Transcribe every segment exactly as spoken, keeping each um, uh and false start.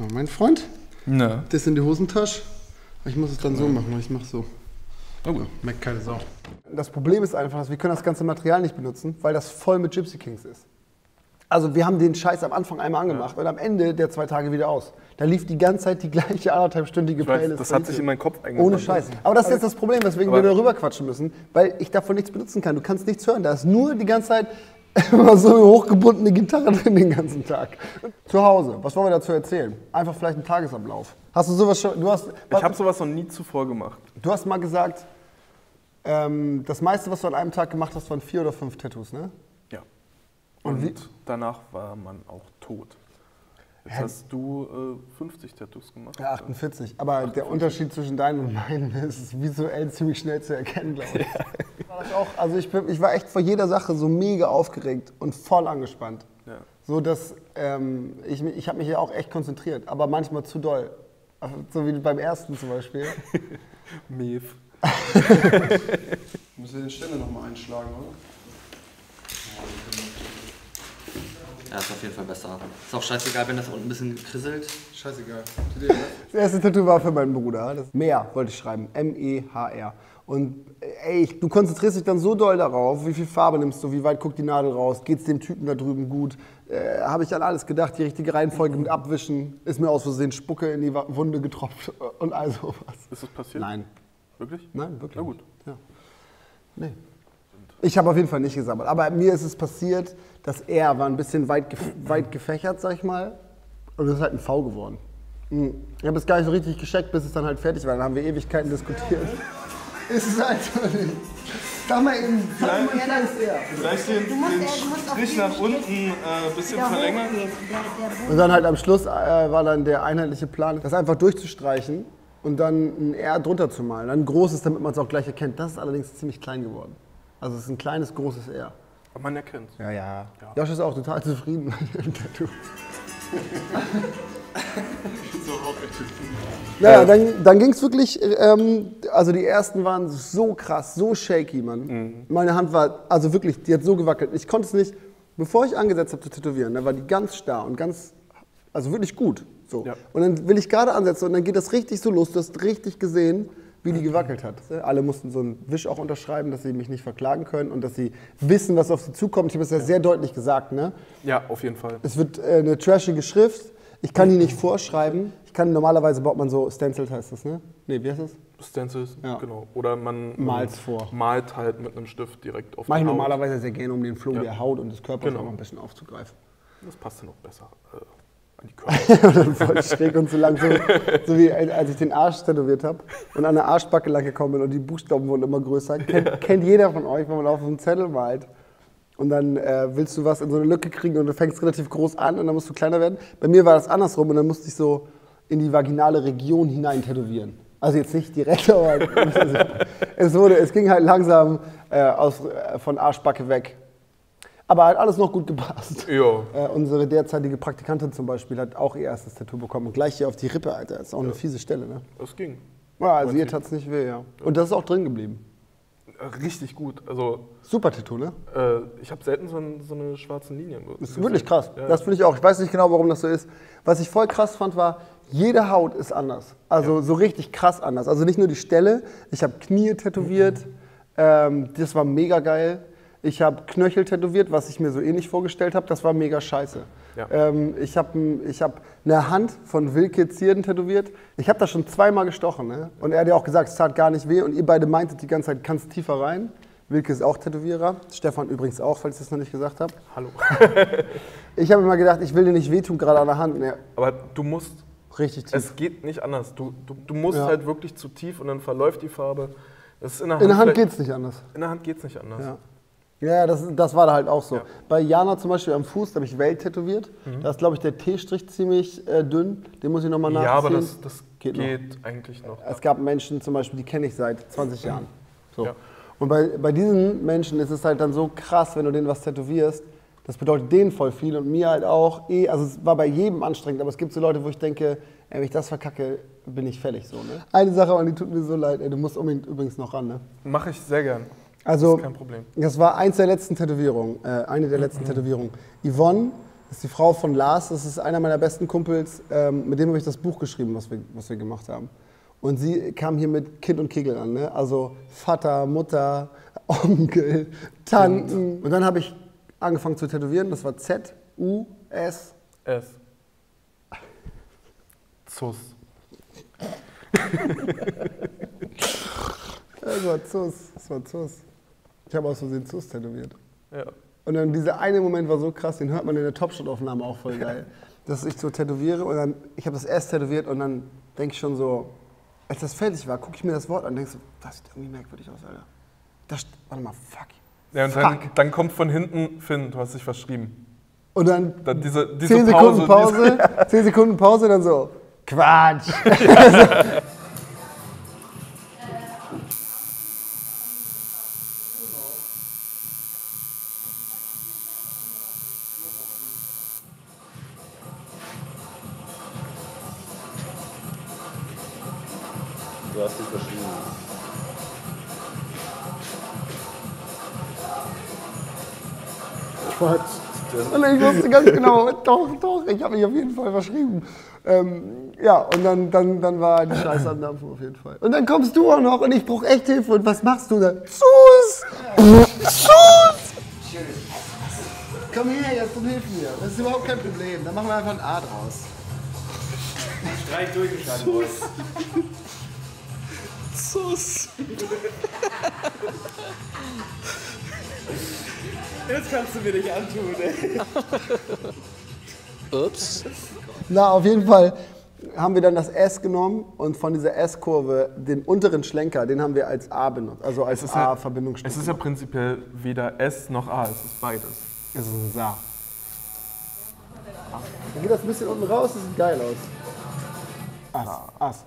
Na, mein Freund, ne. Das in die Hosentasche. Ich muss es dann so machen, ich mache so. Oh gut, merkt keine Sau. Das Problem ist einfach, dass wir können das ganze Material nicht benutzen, weil das voll mit Gypsy Kings ist. Also wir haben den Scheiß am Anfang einmal angemacht ja. und am Ende der zwei Tage wieder aus. Da lief die ganze Zeit die gleiche anderthalbstündige Playlist. Das hat sich in meinen Kopf eingegangen. Ohne Scheiß. Aber das ist jetzt das Problem, weswegen wir darüber quatschen müssen, weil ich davon nichts benutzen kann. Du kannst nichts hören. Da ist nur die ganze Zeit immer so eine hochgebundene Gitarre drin den ganzen Tag. Zu Hause, was wollen wir dazu erzählen? Einfach vielleicht einen Tagesablauf. Hast du sowas schon... Du hast, ich habe sowas noch nie zuvor gemacht. Du hast mal gesagt, ähm, das meiste, was du an einem Tag gemacht hast, waren vier oder fünf Tattoos, ne? Ja. Und, Und danach war man auch tot. Jetzt Hä? hast du äh, fünfzig Tattoos gemacht. Ja, achtundvierzig. Aber achtundvierzig. Der Unterschied zwischen deinen und meinen ist visuell ziemlich schnell zu erkennen, glaube ich. Ja. War das auch, also ich, bin, ich war echt vor jeder Sache so mega aufgeregt und voll angespannt. Ja. So dass ähm, ich, ich habe mich ja auch echt konzentriert, aber manchmal zu doll. So wie beim ersten zum Beispiel. Mief. Müssen wir den Ständer nochmal einschlagen, oder? Ja, ist auf jeden Fall besser. Ist auch scheißegal, wenn das unten ein bisschen gekrisselt. Scheißegal. Das erste Tattoo war für meinen Bruder. Das Meer wollte ich schreiben. M E H R. Und ey, du konzentrierst dich dann so doll darauf, wie viel Farbe nimmst du, wie weit guckt die Nadel raus, geht's dem Typen da drüben gut. Äh, habe ich an alles gedacht, die richtige Reihenfolge mit abwischen, ist mir aus Versehen Spucke in die Wunde getropft und all sowas. Ist das passiert? Nein. Wirklich? Nein, wirklich. Na gut. Ja. Nee. Ich habe auf jeden Fall nicht gesammelt, aber mir ist es passiert, dass er war ein bisschen weit, gef weit gefächert, sag ich mal, und das ist halt ein V geworden. Ich habe es gar nicht so richtig gecheckt, bis es dann halt fertig war, dann haben wir Ewigkeiten diskutiert. Ist es einfach nicht. Sag mal eben, vielleicht, vielleicht den, den Strich nach unten ein äh, bisschen verlängern. Und dann halt am Schluss äh, war dann der einheitliche Plan, das einfach durchzustreichen und dann ein R drunter zu malen. Dann ein großes, damit man es auch gleich erkennt. Das ist allerdings ziemlich klein geworden. Also es ist ein kleines, großes R. Aber man erkennt es. Ja, ja. Josh ist auch total zufrieden mit dem Tattoo. Ja, dann, dann ging es wirklich, ähm, also die ersten waren so krass, so shaky, Mann. Mhm. Meine Hand war, also wirklich, die hat so gewackelt. Ich konnte es nicht, bevor ich angesetzt habe zu tätowieren, da war die ganz starr und ganz, also wirklich gut. So. Ja. Und dann will ich gerade ansetzen und dann geht das richtig so los. Du hast richtig gesehen, wie die gewackelt hat. Alle mussten so einen Wisch auch unterschreiben, dass sie mich nicht verklagen können und dass sie wissen, was auf sie zukommt. Ich habe es ja sehr deutlich gesagt, ne? Ja, auf jeden Fall. Es wird äh, eine trashige Schrift. Ich kann die nicht vorschreiben. Ich kann, normalerweise baut man so, stenciled heißt das, ne? Ne, wie heißt das? Stenciled, ja. Genau. Oder man malt vor. Malt halt mit einem Stift direkt auf die Haut. Mache ich normalerweise sehr gerne, um den Flow ja. der Haut und des Körpers genau. auch noch ein bisschen aufzugreifen. Das passt dann auch besser äh, an die Körper. Dann voll schräg und so lang, so, so wie als ich den Arsch tätowiert habe und an der Arschbacke lang gekommen bin und die Buchstaben wurden immer größer. Kennt, ja. kennt jeder von euch, wenn man auf so einen Zettel malt. Und dann äh, willst du was in so eine Lücke kriegen und du fängst relativ groß an und dann musst du kleiner werden. Bei mir war das andersrum und dann musste ich so in die vaginale Region hinein tätowieren. Also jetzt nicht direkt, aber es, wurde, es ging halt langsam äh, aus, äh, von Arschbacke weg. Aber hat alles noch gut gepasst. Jo. Äh, unsere derzeitige Praktikantin zum Beispiel hat auch ihr erstes Tattoo bekommen. Und gleich hier auf die Rippe, Alter. Das ist auch ja. eine fiese Stelle, ne? Das ging. Ja, also ihr tat's nicht weh, ja. Und das ist auch drin geblieben. Richtig gut. Also, super Tattoo, ne? Äh, ich habe selten so, ein, so eine schwarze Linie. Das ist wirklich krass. Ja. Das finde ich auch. Ich weiß nicht genau, warum das so ist. Was ich voll krass fand, war, jede Haut ist anders. Also ja. so richtig krass anders. Also nicht nur die Stelle. Ich habe Knie tätowiert. Mhm. Ähm, das war mega geil. Ich habe Knöchel tätowiert, was ich mir so ähnlich vorgestellt habe. Das war mega scheiße. Ja. Ähm, ich habe ich hab eine Hand von Wilke Zierden tätowiert. Ich habe da schon zweimal gestochen. Ne? Und er hat ja auch gesagt, es tat gar nicht weh. Und ihr beide meintet die ganze Zeit, kannst tiefer rein. Wilke ist auch Tätowierer. Stefan übrigens auch, falls ich das noch nicht gesagt habe. Hallo. Ich habe immer gedacht, ich will dir nicht wehtun, gerade an der Hand. Ne? Aber du musst... Richtig tief. Es geht nicht anders. Du, du, du musst ja. halt wirklich zu tief und dann verläuft die Farbe. Das ist in der Hand, in der Hand geht es nicht anders. In der Hand geht es nicht anders. Ja. Ja, das, das war da halt auch so. Ja. Bei Jana zum Beispiel am Fuß, da habe ich Welt tätowiert. Mhm. Da ist, glaube ich, der T-Strich ziemlich äh, dünn. Den muss ich nochmal nachziehen. Ja, aber das, das geht, geht noch. eigentlich noch. Es gab Menschen zum Beispiel, die kenne ich seit zwanzig Jahren. So. Ja. Und bei, bei diesen Menschen ist es halt dann so krass, wenn du denen was tätowierst. Das bedeutet denen voll viel und mir halt auch. Eh, also es war bei jedem anstrengend, aber es gibt so Leute, wo ich denke, ey, wenn ich das verkacke, bin ich fertig. So, ne? Eine Sache, und die tut mir so leid. Ey, du musst unbedingt übrigens noch ran. Ne? Mache ich sehr gern. Also, das ist kein Problem. Das war eins der letzten Tätowierungen, äh, eine der letzten mhm. Tätowierungen. Yvonne Das ist die Frau von Lars, das ist einer meiner besten Kumpels, ähm, mit dem habe ich das Buch geschrieben, was wir, was wir gemacht haben. Und sie kam hier mit Kind und Kegel an, ne? Also Vater, Mutter, Onkel, Tanten. Und dann habe ich angefangen zu tätowieren, das war Z U S. S. Zus. Das war Zus, das war Zus. Ich habe aus Versehen Zus tätowiert. Ja. Und dann dieser eine Moment war so krass, den hört man in der Top-Shot-Aufnahme auch voll geil. Dass ich so tätowiere und dann, ich habe das S tätowiert und dann denke ich schon so, als das fertig war, gucke ich mir das Wort an und denke so, das sieht irgendwie merkwürdig aus, Alter. Das, warte mal, fuck. Ja, und fuck. Dann, dann kommt von hinten, Finn, du hast dich verschrieben. Und dann, dann diese, diese zehn Sekunden Pause, Pause diese, zehn Sekunden Pause, dann so, Quatsch. Ja. Du hast dich verschrieben. Quatsch. Und ich wusste ganz genau, doch, doch, ich habe mich auf jeden Fall verschrieben. Ähm, ja, und dann, dann, dann war die Scheiße am Dampfen auf jeden Fall. Und dann kommst du auch noch und ich brauche echt Hilfe. Und was machst du da? Tschüss! Tschüss! Komm her, jetzt komm, hilf mir. Das ist überhaupt kein Problem. Dann machen wir einfach ein A draus. Streich durchgeschaltet. Sus. Jetzt kannst du mir nicht antun, ey. Ups. Na, auf jeden Fall haben wir dann das S genommen und von dieser S-Kurve den unteren Schlenker, den haben wir als A benutzt, also als A-Verbindungsstück. Es ist ja prinzipiell weder S noch A, es ist beides. Es ist ein A. Dann geht das ein bisschen unten raus, das sieht geil aus. Ass, Ass.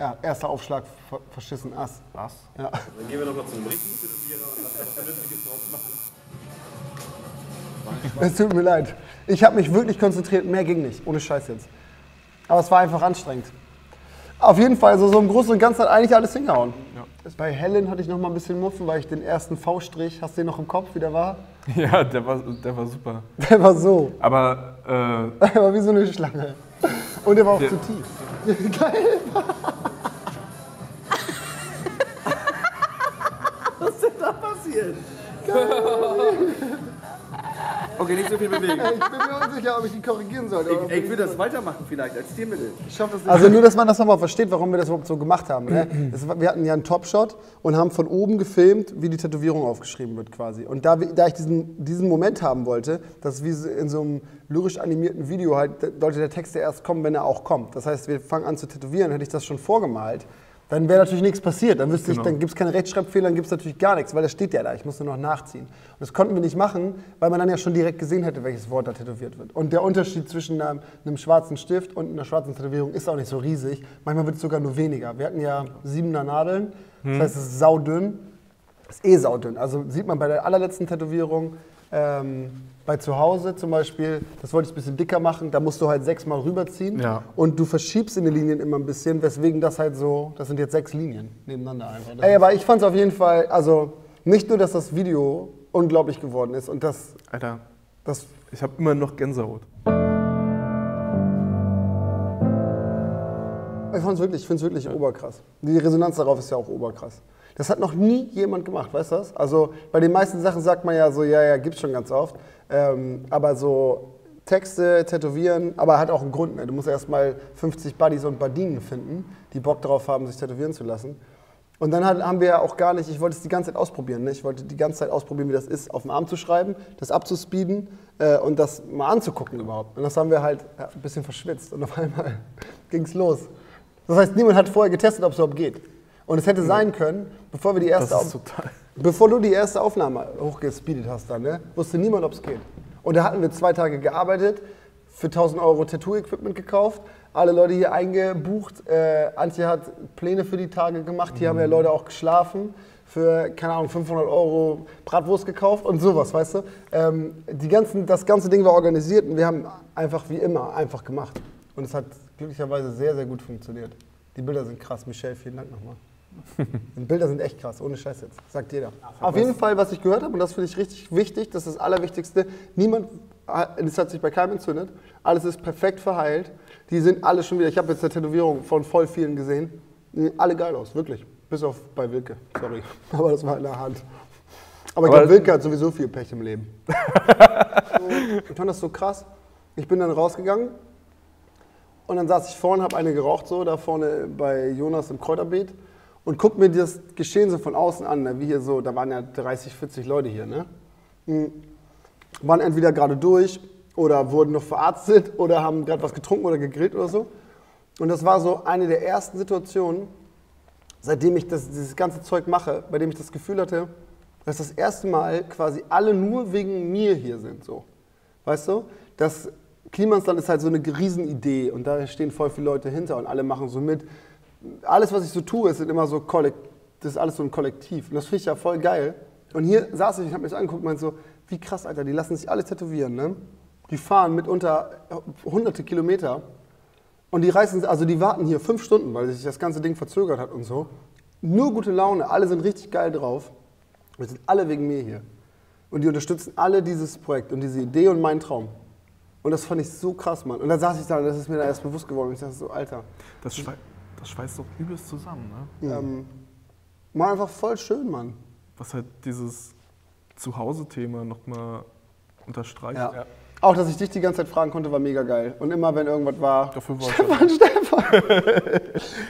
Ja, erster Aufschlag, ver verschissen Ass. Ass? Ja. Dann gehen wir nochmal zum richtigen Tätowierer und lassen wir was Vernünftiges drauf machen. Es tut mir leid. Ich habe mich wirklich konzentriert, mehr ging nicht, ohne Scheiß jetzt. Aber es war einfach anstrengend. Auf jeden Fall, also so im Großen und Ganzen hat eigentlich alles hingehauen. Ja. Bei Helen hatte ich noch mal ein bisschen Muffen, weil ich den ersten V-Strich, hast du den noch im Kopf, wie der war? Ja, der war, der war super. Der war so. Aber, äh... Der war wie so eine Schlange. Und der war auch der, zu tief. Geil. Was ist denn da passiert? Geil. Okay, nicht so viel bewegen. Ich bin mir unsicher, ob ich die korrigieren sollte. Ich, ich, ich will das weitermachen vielleicht als Stilmittel. Ich schaff das nicht. Also nur, dass man das nochmal versteht, warum wir das überhaupt so gemacht haben. Ne? Das, wir hatten ja einen Topshot und haben von oben gefilmt, wie die Tätowierung aufgeschrieben wird quasi. Und da, da ich diesen, diesen Moment haben wollte, dass wie in so einem lyrisch animierten Video halt, sollte der Text ja erst kommen, wenn er auch kommt. Das heißt, wir fangen an zu tätowieren, hätte ich das schon vorgemalt. Dann wäre natürlich nichts passiert, dann, genau. Dann gibt es keine Rechtschreibfehler, dann gibt es natürlich gar nichts, weil das steht ja da, ich muss nur noch nachziehen. Und das konnten wir nicht machen, weil man dann ja schon direkt gesehen hätte, welches Wort da tätowiert wird. Und der Unterschied zwischen einem, einem schwarzen Stift und einer schwarzen Tätowierung ist auch nicht so riesig, manchmal wird es sogar nur weniger. Wir hatten ja siebener Nadeln, das heißt, es ist saudünn, es ist eh saudünn. Also sieht man bei der allerletzten Tätowierung, ähm, bei zu Hause zum Beispiel, das wollte ich ein bisschen dicker machen, da musst du halt sechsmal rüberziehen, ja. Und du verschiebst in den Linien immer ein bisschen, weswegen das halt so, das sind jetzt sechs Linien nebeneinander einfach. Ey, aber ich fand es auf jeden Fall, also nicht nur, dass das Video unglaublich geworden ist und das... Alter, das, ich habe immer noch Gänsehaut. Ich fand es wirklich, ich finde es wirklich ja. Oberkrass. Die Resonanz darauf ist ja auch oberkrass. Das hat noch nie jemand gemacht, weißt du das? Also bei den meisten Sachen sagt man ja so, ja, ja, gibt's schon ganz oft. Ähm, aber so Texte, Tätowieren, aber hat auch einen Grund. Ne? Du musst erstmal fünfzig Buddies und Buddinnen finden, die Bock drauf haben, sich tätowieren zu lassen. Und dann hat, haben wir ja auch gar nicht, ich wollte es die ganze Zeit ausprobieren. Ne? Ich wollte die ganze Zeit ausprobieren, wie das ist, auf dem Arm zu schreiben, das abzuspeeden äh, und das mal anzugucken überhaupt. Und das haben wir halt ja, ein bisschen verschwitzt und auf einmal ging's los. Das heißt, niemand hat vorher getestet, ob es überhaupt geht. Und es hätte sein können, bevor wir die erste, das ist total. Bevor du die erste Aufnahme hochgespeedet hast, dann, ne, wusste niemand, ob es geht. Und da hatten wir zwei Tage gearbeitet, für tausend Euro Tattoo-Equipment gekauft, alle Leute hier eingebucht. Äh, Antje hat Pläne für die Tage gemacht, hier mhm. haben ja Leute auch geschlafen, für, keine Ahnung, fünfhundert Euro Bratwurst gekauft und sowas, weißt du. Ähm, die ganzen, das ganze Ding war organisiert und wir haben einfach wie immer einfach gemacht. Und es hat glücklicherweise sehr, sehr gut funktioniert. Die Bilder sind krass. Michelle, vielen Dank nochmal. Die Bilder sind echt krass, ohne Scheiß jetzt, sagt jeder. Ach, auf jeden Fall, was ich gehört habe, und das finde ich richtig wichtig, das ist das Allerwichtigste, niemand das hat sich bei keinem entzündet, alles ist perfekt verheilt, die sind alle schon wieder, ich habe jetzt eine Tätowierung von voll vielen gesehen, die sehen alle geil aus, wirklich, bis auf bei Wilke, sorry, aber das war in der Hand. Aber ich glaube, Wilke hat sowieso viel Pech im Leben. Ich fand das so krass, ich bin dann rausgegangen und dann saß ich vorne, habe eine geraucht, so da vorne bei Jonas im Kräuterbeet und guck mir das Geschehen so von außen an, ne? Wie hier so, da waren ja dreißig, vierzig Leute hier, ne? Waren entweder gerade durch oder wurden noch verarztet oder haben gerade was getrunken oder gegrillt oder so. Und das war so eine der ersten Situationen, seitdem ich das, dieses ganze Zeug mache, bei dem ich das Gefühl hatte, dass das erste Mal quasi alle nur wegen mir hier sind. So. Weißt du? Das Kliemannsland ist halt so eine Riesenidee und da stehen voll viele Leute hinter und alle machen so mit. Alles, was ich so tue, ist immer so, das ist alles so ein Kollektiv und das finde ich ja voll geil. Und hier saß ich und habe mich angeguckt und meinte so, wie krass, Alter, die lassen sich alle tätowieren, ne? Die fahren mitunter hunderte Kilometer und die reißen, also die warten hier fünf Stunden, weil sich das ganze Ding verzögert hat und so. Nur gute Laune, alle sind richtig geil drauf. Wir sind alle wegen mir hier. Und die unterstützen alle dieses Projekt und diese Idee und meinen Traum. Und das fand ich so krass, Mann. Und da saß ich da und das ist mir da erst bewusst geworden. Und ich dachte so, Alter. Das, schweiß, das schweißt doch übelst zusammen, ne? Ja. Ähm, war einfach voll schön, Mann. Was halt dieses Zuhause-Thema nochmal unterstreicht. Ja. Ja. Auch, dass ich dich die ganze Zeit fragen konnte, war mega geil. Und immer, wenn irgendwas war, Stefan, Stefan, Stefan,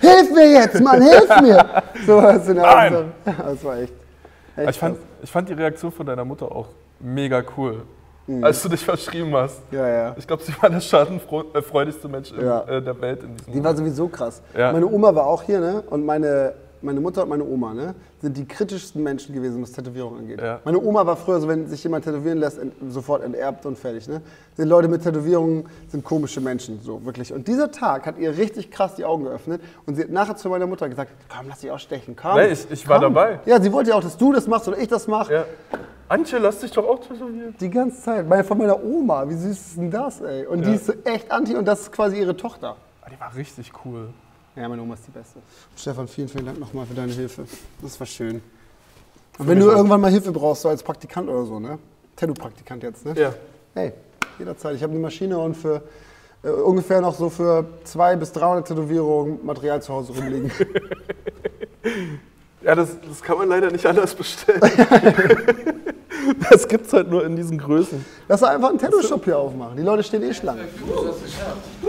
hilf mir jetzt, Mann, hilf mir! So war es in der Nein. Das war echt. echt ich, fand, ich fand die Reaktion von deiner Mutter auch mega cool, mhm. als du dich verschrieben hast. Ja, ja. Ich glaube, sie war der schadenfreudigste Mensch ja. in, äh, der Welt in diesem Moment. Die war sowieso krass. Ja. Meine Oma war auch hier, ne? Und meine... Meine Mutter und meine Oma, ne, sind die kritischsten Menschen gewesen, was Tätowierung angeht. Ja. Meine Oma war früher so, wenn sich jemand tätowieren lässt, ent, sofort enterbt und fertig. Ne? Die Leute mit Tätowierungen sind komische Menschen, so wirklich. Und dieser Tag hat ihr richtig krass die Augen geöffnet und sie hat nachher zu meiner Mutter gesagt, komm, lass dich auch stechen, komm. Nee, ich, ich war komm. dabei. Ja, sie wollte ja auch, dass du das machst oder ich das mache. Ja. Antje, lass dich doch auch tätowieren. Die ganze Zeit, meine, von meiner Oma, wie süß ist denn das, ey? Und ja. die ist echt anti und das ist quasi ihre Tochter. Die war richtig cool. Ja, meine Oma ist die Beste. Stefan, vielen, vielen Dank nochmal für deine Hilfe. Das war schön. Und wenn du irgendwann mal Hilfe brauchst, so als Praktikant oder so, ne? Tattoo-Praktikant jetzt, ne? Ja. Hey, jederzeit. Ich habe eine Maschine und für äh, ungefähr noch so für zweihundert bis dreihundert Tätowierungen Material zu Hause rumliegen. Ja, das, das kann man leider nicht anders bestellen. Das gibt's halt nur in diesen Größen. Lass einfach einen Tattoo-Shop hier aufmachen. Die Leute stehen eh Schlange. Du hast es geschafft.